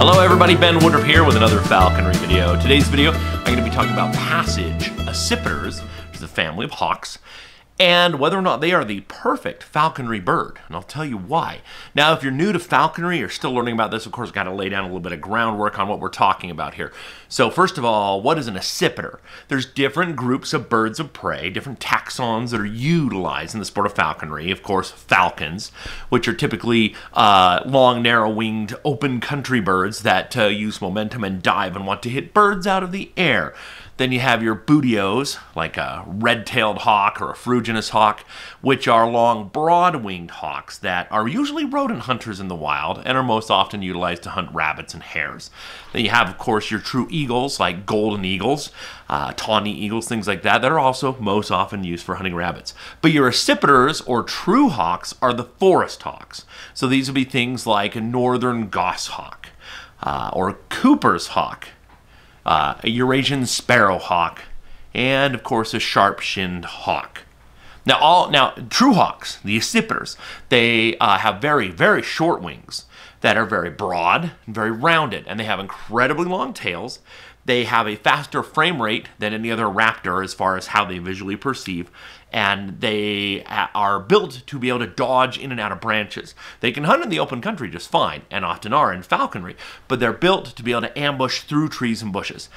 Hello everybody, Ben Woodruff here with another falconry video. Today's video, I'm going to be talking about passage accipiters, which is a family of hawks, and whether or not they are the perfect falconry bird, and I'll tell you why. Now, if you're new to falconry or still learning about this, of course, got to lay down a little bit of groundwork on what we're talking about here. So first of all, what is an accipiter? There's different groups of birds of prey, different taxons that are utilized in the sport of falconry. Of course, falcons, which are typically long, narrow-winged, open country birds that use momentum and dive and want to hit birds out of the air. Then you have your buteos, like a red-tailed hawk or a ferruginous hawk, which are long, broad-winged hawks that are usually rodent hunters in the wild and are most often utilized to hunt rabbits and hares. Then you have, of course, your true eagles, like golden eagles, tawny eagles, things like that, that are also most often used for hunting rabbits. But your accipiters, or true hawks, are the forest hawks. So these would be things like a northern goshawk, or Cooper's hawk, a Eurasian sparrowhawk, and of course a sharp-shinned hawk. Now, true hawks, the accipiters, they have very, very short wings that are very broad and very rounded, and they have incredibly long tails. They have a faster frame rate than any other raptor as far as how they visually perceive, and they are built to be able to dodge in and out of branches. They can hunt in the open country just fine, and often are in falconry, but they're built to be able to ambush through trees and bushes.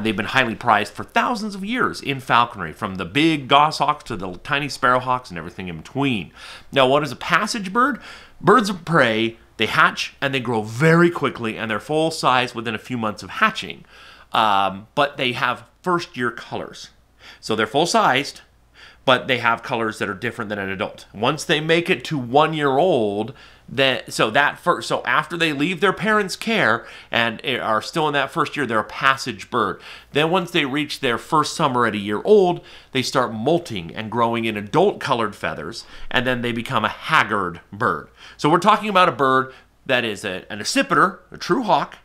They've been highly prized for thousands of years in falconry, from the big goshawks to the tiny sparrowhawks and everything in between. Now, what is a passage bird? Birds of prey, they hatch and they grow very quickly, and they're full size within a few months of hatching, but they have first-year colors. So they're full-sized, but they have colors that are different than an adult. Once they make it to 1 year old, so after they leave their parents' care and are still in that first year, they're a passage bird. Then once they reach their first summer at a year old, they start molting and growing in adult-colored feathers, and then they become a haggard bird. So we're talking about a bird that is an accipiter, a true hawk,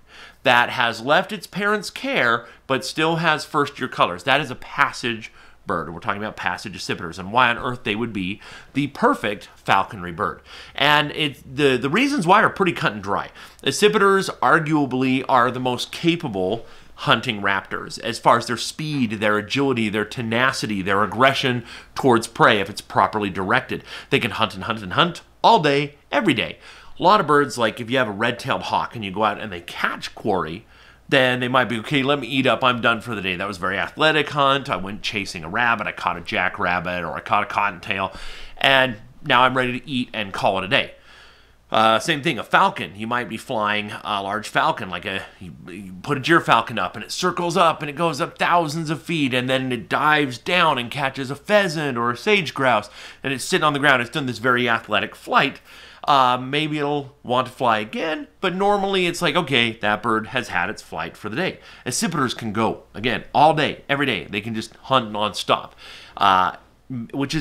that has left its parents' care but still has first-year colors. That is a passage bird. We're talking about passage accipiters and why on earth they would be the perfect falconry bird. And the reasons why are pretty cut and dry. Accipiters arguably are the most capable hunting raptors as far as their speed, their agility, their tenacity, their aggression towards prey if it's properly directed. They can hunt and hunt and hunt all day, every day. A lot of birds, like if you have a red-tailed hawk and you go out and they catch quarry, then they might be, okay, let me eat up, I'm done for the day. That was a very athletic hunt. I went chasing a rabbit, I caught a jackrabbit, or I caught a cottontail, and now I'm ready to eat and call it a day. Same thing, a falcon. You might be flying a large falcon, like you put a deer falcon up, and it circles up, and it goes up thousands of feet, and then it dives down and catches a pheasant or a sage grouse, and it's sitting on the ground. It's done this very athletic flight. Maybe it'll want to fly again, but normally it's like, okay, that bird has had its flight for the day. Accipiters can go, again, all day, every day. They can just hunt nonstop, which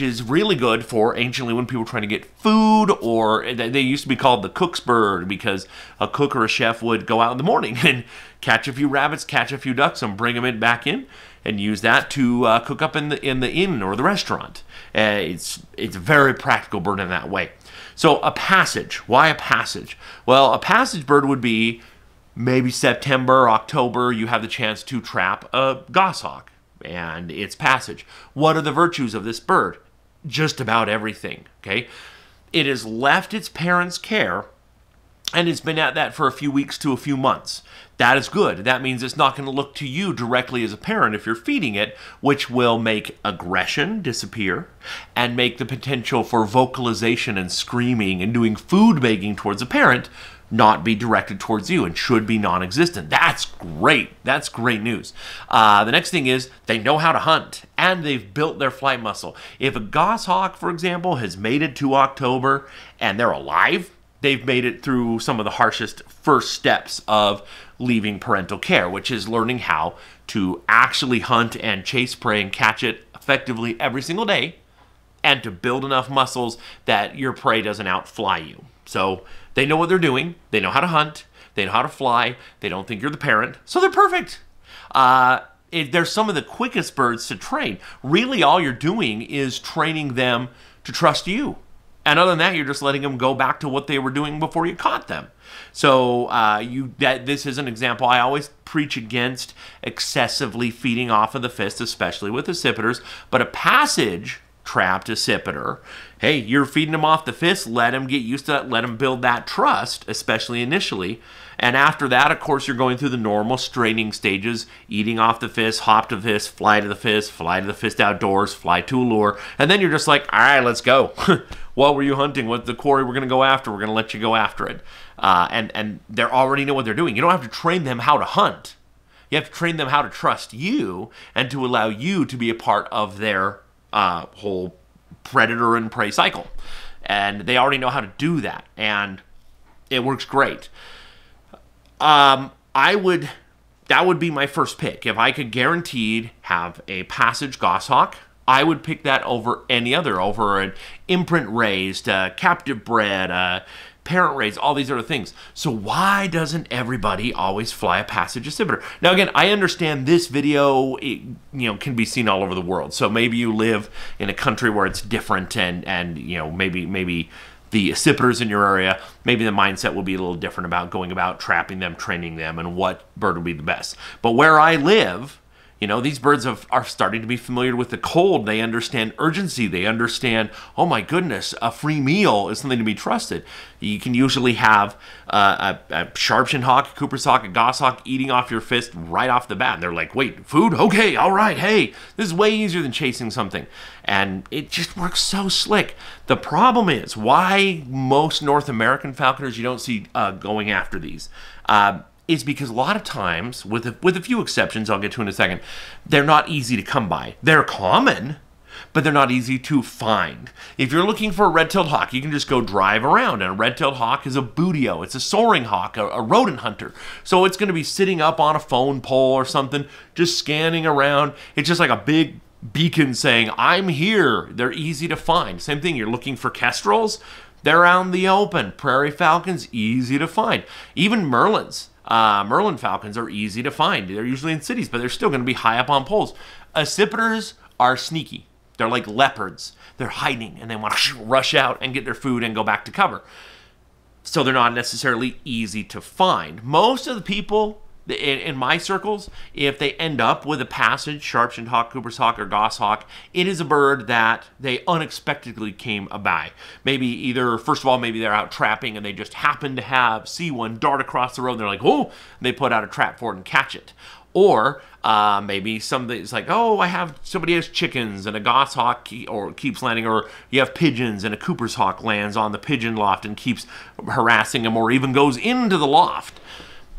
is really good for anciently when people were trying to get food, or they used to be called the cook's bird because a cook or a chef would go out in the morning and catch a few rabbits, catch a few ducks, and bring them back in and use that to cook up in the inn or the restaurant. It's a very practical bird in that way. So a passage. Why a passage? Well, a passage bird would be maybe September, October, you have the chance to trap a goshawk and its passage. What are the virtues of this bird? Just about everything, okay? It has left its parents' care and it's been at that for a few weeks to a few months. That is good. That means it's not going to look to you directly as a parent if you're feeding it, which will make aggression disappear and make the potential for vocalization and screaming and doing food begging towards a parent not be directed towards you and should be non-existent. That's great. That's great news. The next thing is they know how to hunt and they've built their flight muscle. If a goshawk, for example, has made it to October and they're alive, they've made it through some of the harshest first steps of leaving parental care, which is learning how to actually hunt and chase prey and catch it effectively every single day, and to build enough muscles that your prey doesn't outfly you. So they know what they're doing, they know how to hunt, they know how to fly, they don't think you're the parent, so they're perfect. They're some of the quickest birds to train. Really all you're doing is training them to trust you And other than that, you're just letting them go back to what they were doing before you caught them. So this is an example. I always preach against excessively feeding off of the fist, especially with accipiters. But a passage trapped accipiter, hey, you're feeding them off the fist. Let them get used to that. Let them build that trust, especially initially. And after that, of course, you're going through the normal straining stages, eating off the fist, hop to the fist, fly to the fist, fly to the fist outdoors, fly to a lure. And then you're just like, all right, let's go. What were you hunting? What's the quarry we're going to go after? We're going to let you go after it. And they already know what they're doing. You don't have to train them how to hunt. You have to train them how to trust you and to allow you to be a part of their whole predator and prey cycle. And they already know how to do that. And it works great. That would be my first pick. If I could guaranteed have a passage goshawk, I would pick that over any other, over an imprint raised, captive bred, parent raised, all these other things. So why doesn't everybody always fly a passage accipiter? Now again, I understand this video, can be seen all over the world. So maybe you live in a country where it's different, and maybe the accipiters in your area, maybe the mindset will be a little different about going about trapping them, training them, and what bird would be the best. But where I live, these birds are starting to be familiar with the cold. They understand urgency. They understand, oh my goodness, a free meal is something to be trusted. You can usually have a sharp-shinned hawk, a Cooper's hawk, a goshawk eating off your fist right off the bat. And they're like, wait, food? Okay, all right, hey, this is way easier than chasing something. And it just works so slick. The problem is why most North American falconers you don't see going after these. Is because a lot of times, with a few exceptions I'll get to in a second, they're not easy to come by. They're common, but they're not easy to find. If you're looking for a red-tailed hawk, you can just go drive around, and a red-tailed hawk is a buteo, it's a soaring hawk, a rodent hunter. So it's gonna be sitting up on a phone pole or something, just scanning around. It's just like a big beacon saying, I'm here. They're easy to find. Same thing, you're looking for kestrels, they're out in the open. Prairie falcons, easy to find. Even merlins. Merlin falcons are easy to find. They're usually in cities, but they're still going to be high up on poles. Accipiters are sneaky. They're like leopards. They're hiding, and they want to rush out and get their food and go back to cover. So they're not necessarily easy to find. Most of the people in my circles, if they end up with a passage, sharp-shinned hawk, Cooper's hawk, or goshawk, it is a bird that they unexpectedly came by. Maybe either, first of all, maybe they're out trapping and they just happen to see one dart across the road and they're like, oh, and they put out a trap for it and catch it. Or maybe something's like, oh, somebody has chickens and a goshawk keeps landing, or you have pigeons and a Cooper's hawk lands on the pigeon loft and keeps harassing them or even goes into the loft.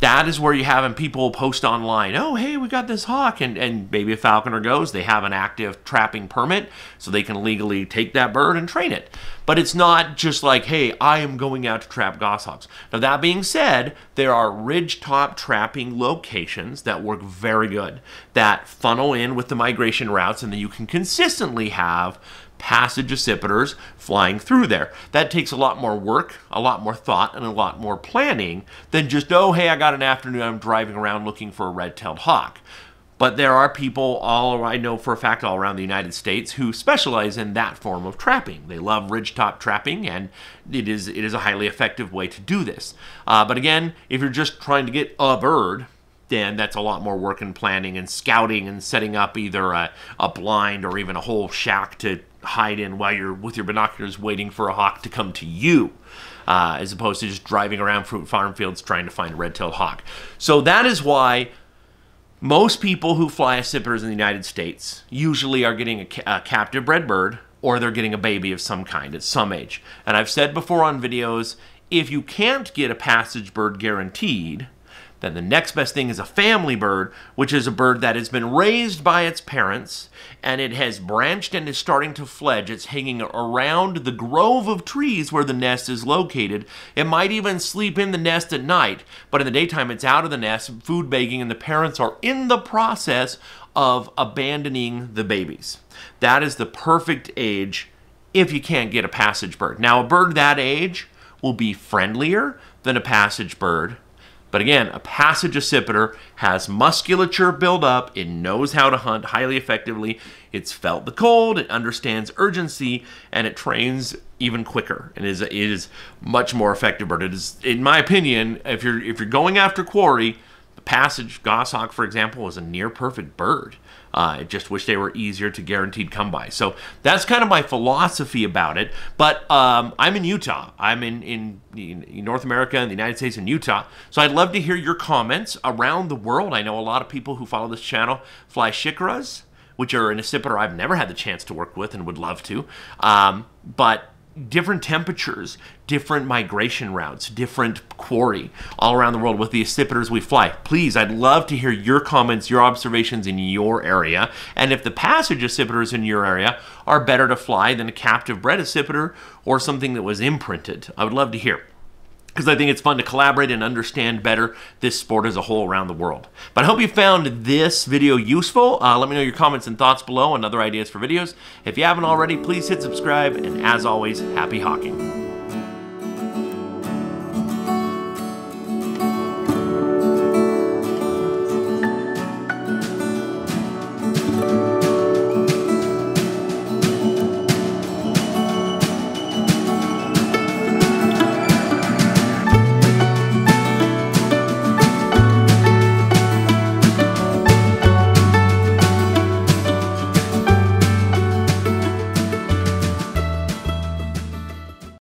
That is where you're having people post online, oh, hey, we got this hawk, and maybe a falconer goes, they have an active trapping permit, so they can legally take that bird and train it. But it's not just like, hey, I am going out to trap goshawks. Now, that being said, there are ridgetop trapping locations that work very good, that funnel in with the migration routes, and then you can consistently have passage accipiters flying through there. That takes a lot more work, a lot more thought, and a lot more planning than just, oh, hey, I got an afternoon, I'm driving around looking for a red-tailed hawk. But there are people, I know for a fact, all around the United States who specialize in that form of trapping. They love ridgetop trapping, and it is a highly effective way to do this. But again, if you're just trying to get a bird, then that's a lot more work and planning and scouting and setting up either a blind or even a whole shack to hide in while you're with your binoculars waiting for a hawk to come to you, as opposed to just driving around farm fields trying to find a red-tailed hawk. So that is why most people who fly accipiters in the United States usually are getting a captive bred bird, or they're getting a baby of some kind at some age. And I've said before on videos, if you can't get a passage bird guaranteed, then the next best thing is a family bird, which is a bird that has been raised by its parents, and it has branched and is starting to fledge. It's hanging around the grove of trees where the nest is located. It might even sleep in the nest at night, but in the daytime it's out of the nest, food begging, and the parents are in the process of abandoning the babies. That is the perfect age if you can't get a passage bird. Now, a bird that age will be friendlier than a passage bird. But again, a passage accipiter has musculature buildup. It knows how to hunt highly effectively. It's felt the cold. It understands urgency, and it trains even quicker, and it is much more effective bird. It is, in my opinion, if you're going after quarry, the passage goshawk, for example, is a near perfect bird. I just wish they were easier to guaranteed come by. So that's kind of my philosophy about it. But I'm in Utah. I'm in North America, in the United States, in Utah. So I'd love to hear your comments around the world. I know a lot of people who follow this channel fly shikaras, which are an accipiter I've never had the chance to work with and would love to. But different temperatures, different migration routes, different quarry all around the world with the accipiters we fly. Please, I'd love to hear your comments, your observations in your area, and if the passage accipiters in your area are better to fly than a captive bred accipiter or something that was imprinted. I would love to hear, because I think it's fun to collaborate and understand better this sport as a whole around the world. But I hope you found this video useful. Let me know your comments and thoughts below and other ideas for videos. If you haven't already, please hit subscribe, and as always, happy hawking.